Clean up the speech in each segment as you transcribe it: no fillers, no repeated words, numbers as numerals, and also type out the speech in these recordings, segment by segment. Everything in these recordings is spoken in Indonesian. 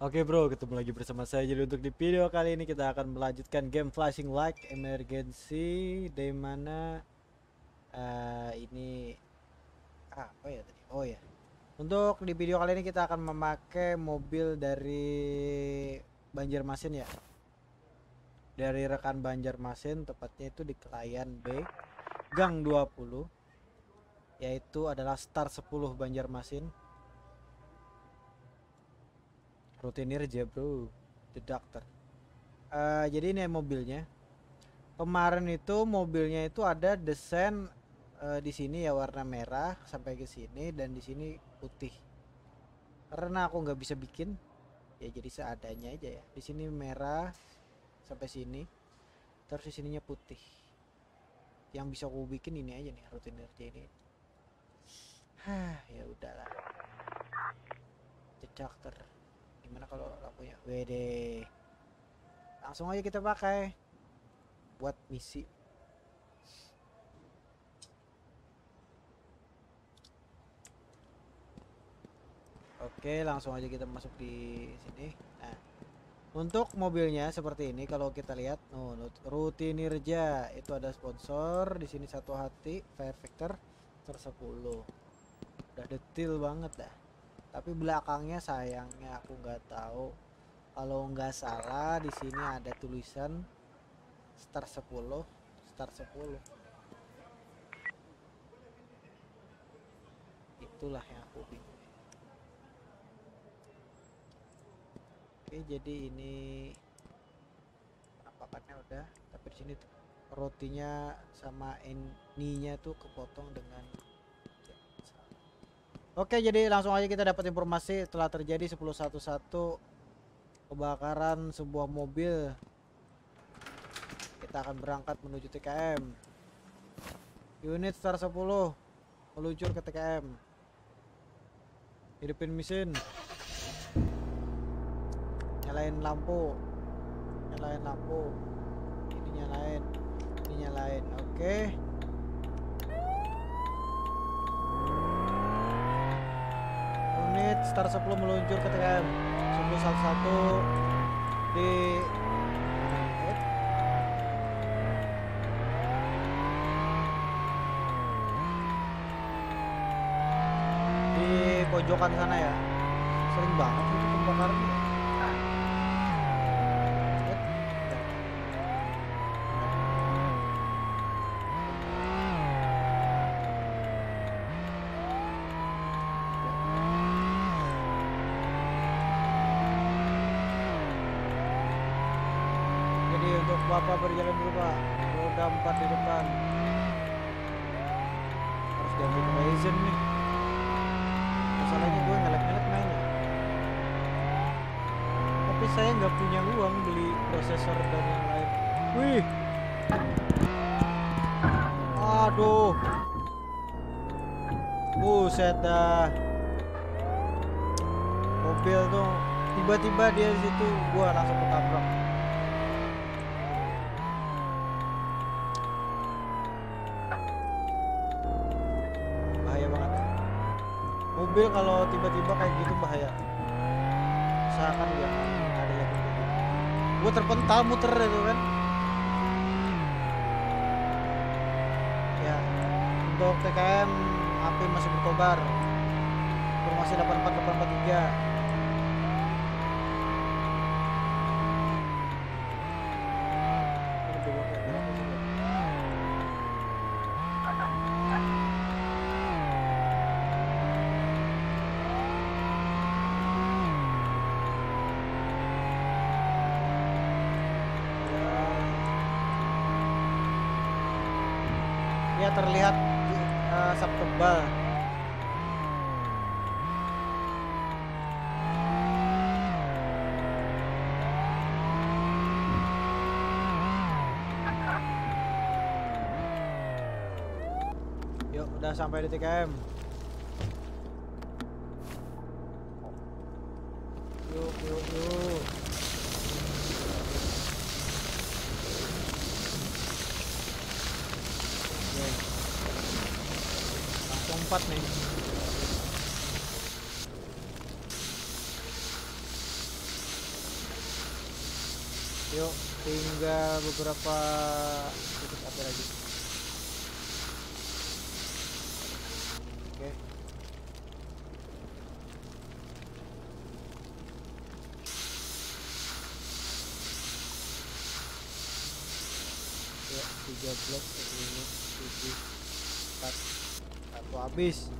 Oke bro, ketemu lagi bersama saya. Jadi untuk di video kali ini kita akan melanjutkan game Flashing Light Emergency, di mana ini apa ya tadi? Oh ya. Untuk di video kali ini kita akan memakai mobil dari Banjarmasin ya. Dari rekan Banjarmasin, tepatnya itu di Klayan B, Gang 20. Yaitu adalah Star 10 Banjarmasin. Rutinir aja bro, the doctor. Jadi ini mobilnya. Kemarin itu mobilnya itu ada desain di sini ya, warna merah sampai ke sini dan di sini putih. Karena aku nggak bisa bikin, ya jadi seadanya aja ya. Di sini merah sampai sini, terus di sininya putih. Yang bisa aku bikin ini aja nih, rutinir aja ini. Hah, ya udahlah. The doctor. Gimana kalau lampunya WD? Langsung aja kita pakai buat misi. Oke, langsung aja kita masuk di sini. Nah, untuk mobilnya seperti ini kalau kita lihat, Rutinirja itu ada sponsor di sini, satu hati, fire factor 10. Udah detail banget dah. Tapi belakangnya sayangnya aku nggak tahu. Kalau nggak salah di sini ada tulisan Star 10, Star 10. Itulah yang aku bingung. Oke, jadi ini penampakannya udah, tapi di sini rotinya sama ininya tuh kepotong dengan. Oke, jadi langsung aja kita dapat informasi telah terjadi 10.11 kebakaran sebuah mobil. Kita akan berangkat menuju TKM. Unit Star 10 meluncur ke TKM. Hidupin mesin. Nyalain lampu. Nyalain lampu. Ini nyalain. Ini nyalain. Oke. Star 10 meluncur ke TKM 10.11 di pojokan sana ya. Sering banget itu kebakarannya. Bapak berjalan berubah, roda 4 di depan. Harus ganti horizon nih. Masalahnya gue ngelek-ngelek mainnya. Tapi saya nggak punya uang beli prosesor dan yang lain. Wih. Aduh. Buset dah. Mobil tuh tiba-tiba dia di situ, gue langsung ketabrak. Mobil kalau tiba-tiba kayak gitu bahaya. Usahakan ya ada yang gitu. Gue terpental muter itu kan. Ya, untuk TKM HP masih berkobar. Informasi 84843. Terlihat asap tebal. Yuk, udah sampai di TKM. Yuk. Empat nih. Yuk, tinggal beberapa titik apa lagi. Oke. Yuk, 13 menit 7 4. Satu habis.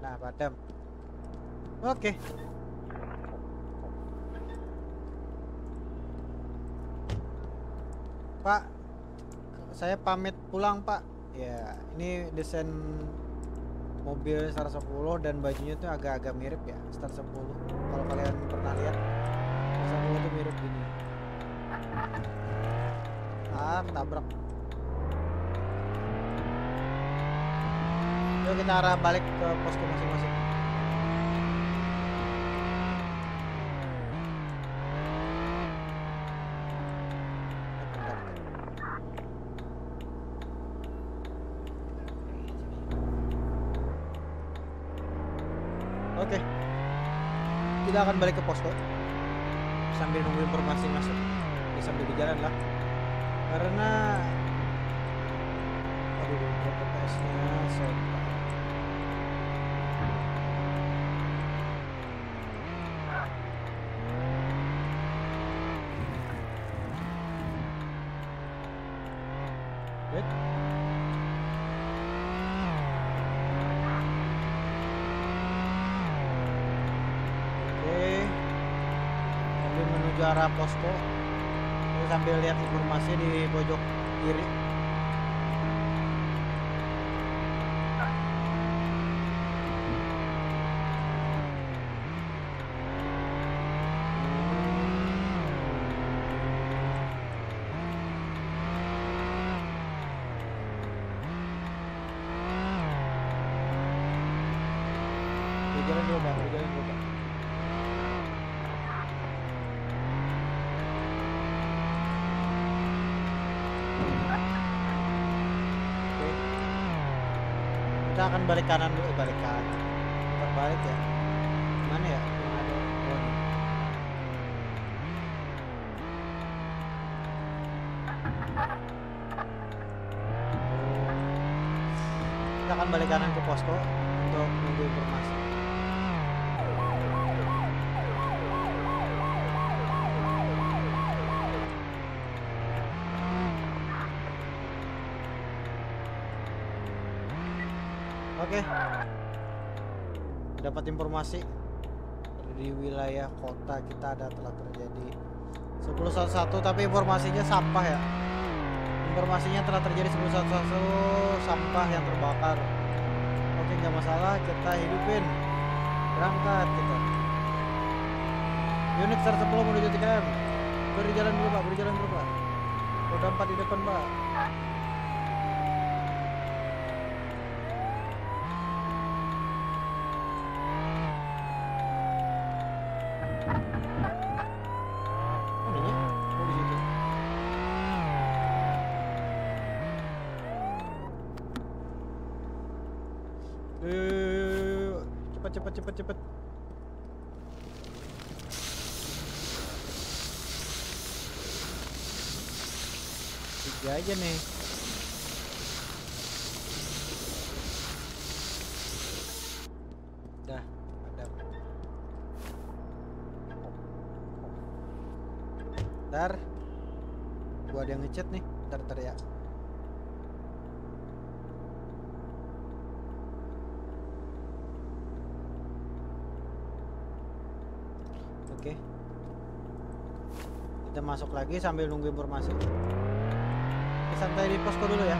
Nah, padam. Oke. Pak, saya pamit pulang, Pak. Ya, ini desain mobil Star 10 dan bajunya tuh agak-agak mirip ya, Star 10. Kalau kalian pernah lihat, Star 10 tuh mirip gini. Ah, ketabrak. Kita arah balik ke posko masing-masing. Oke, kita akan balik ke posko sambil nunggu informasi masuk. Ya, sambil di jalan lah, karena aduh, GPS-nya saya. Arah posko, terus sambil lihat informasi di pojok kiri. Jalan dulu pak. Kita akan balik kanan dulu, balik ya, mana ya? Ada pohon. Kita akan balik kanan ke posko untuk menunggu informasi. Oke, dapat informasi di wilayah kota kita ada telah terjadi 10.11, tapi informasinya sampah ya. Informasinya telah terjadi 10.11 sampah yang terbakar. Oke, nggak masalah, kita hidupin. Berangkat kita. Unit Star 10 menuju 3M. Berjalan dulu pak. Roda 4 di depan pak. Cepet. Tiga aja nih. Dah, ada. Ntar gua ada yang ngechat nih, ntar ya. Oke, kita masuk lagi sambil nunggu informasi. Kita santai di posko dulu ya.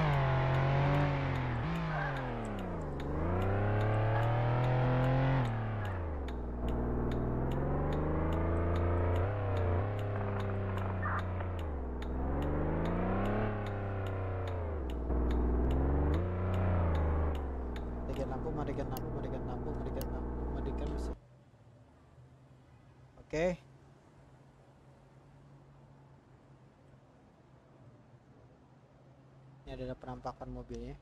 Matikan lampu. Oke. Ini adalah penampakan mobilnya.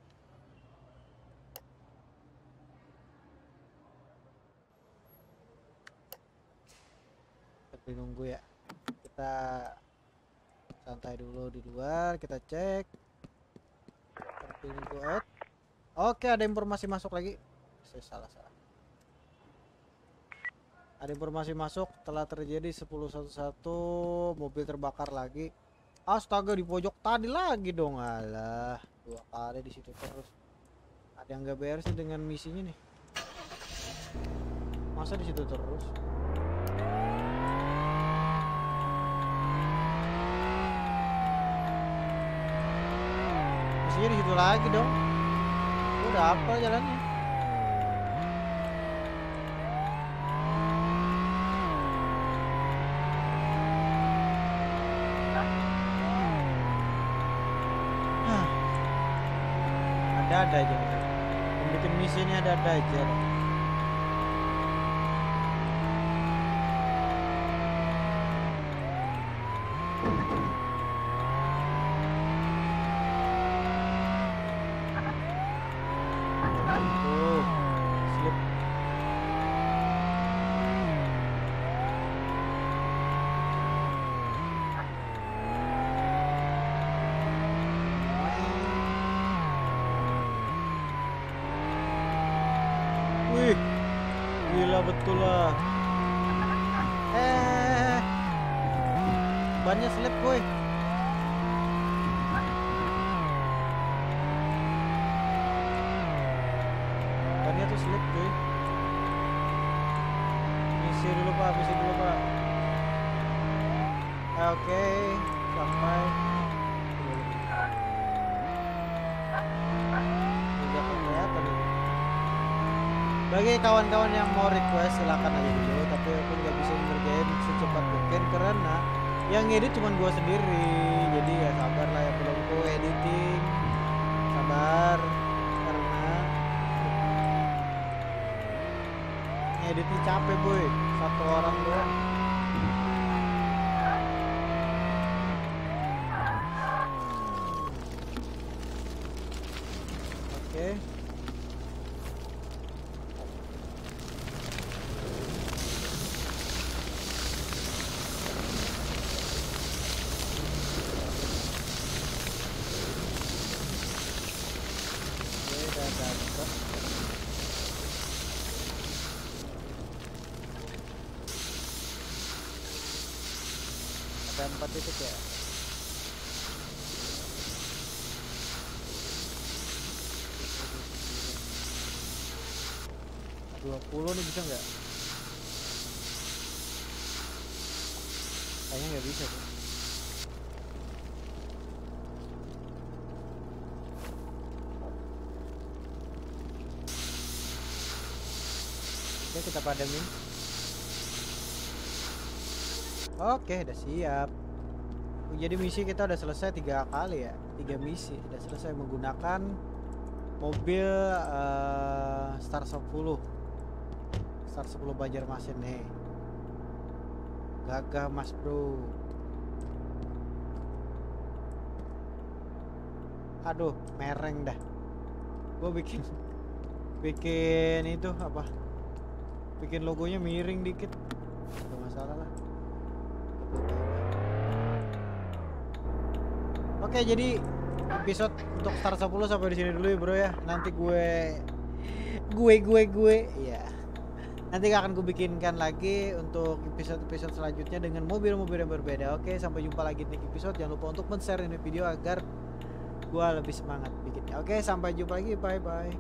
nunggu ya. Kita santai dulu di luar, kita cek. Oke, ada informasi masuk lagi. Saya salah. Ada informasi masuk, telah terjadi 10.11 mobil terbakar lagi. Astaga, di pojok tadi lagi dong. Alah, dua kali di situ terus. Ada yang gak beres dengan misinya nih. Masa di situ terus? Misinya di situ lagi dong. Udah apa jalannya? Hah. Ada aja. Bikin misinya ada aja. Betul lah. Bannya selip gue. Bannya tuh selip gue. Misi dulu Pak, misi dulu Pak. Oke, sampai. Bagi kawan-kawan yang mau request silahkan aja dulu, tapi aku nggak bisa ngerjain secepat mungkin karena yang edit cuma gua sendiri. Jadi ya sabar lah, ya belum ku editing, sabar karena editnya capek boy, satu orang doang. Oke. Kita padamin. Oke, udah siap. Jadi misi kita udah selesai 3 kali ya, 3 misi udah selesai menggunakan mobil Star 10, Star 10 Banjarmasin nih. Gagah Mas Bro. Aduh, mereng dah. Gue bikin itu apa? Bikin logonya miring dikit, gak masalah lah. Oke, jadi episode untuk Star 10 sampai di sini dulu ya bro ya. Nanti ya nanti akan gue bikinkan lagi untuk episode-episode selanjutnya dengan mobil-mobil yang berbeda. Oke, sampai jumpa lagi di episode. Jangan lupa untuk men-share ini video agar gue lebih semangat bikinnya. Oke, sampai jumpa lagi, bye bye.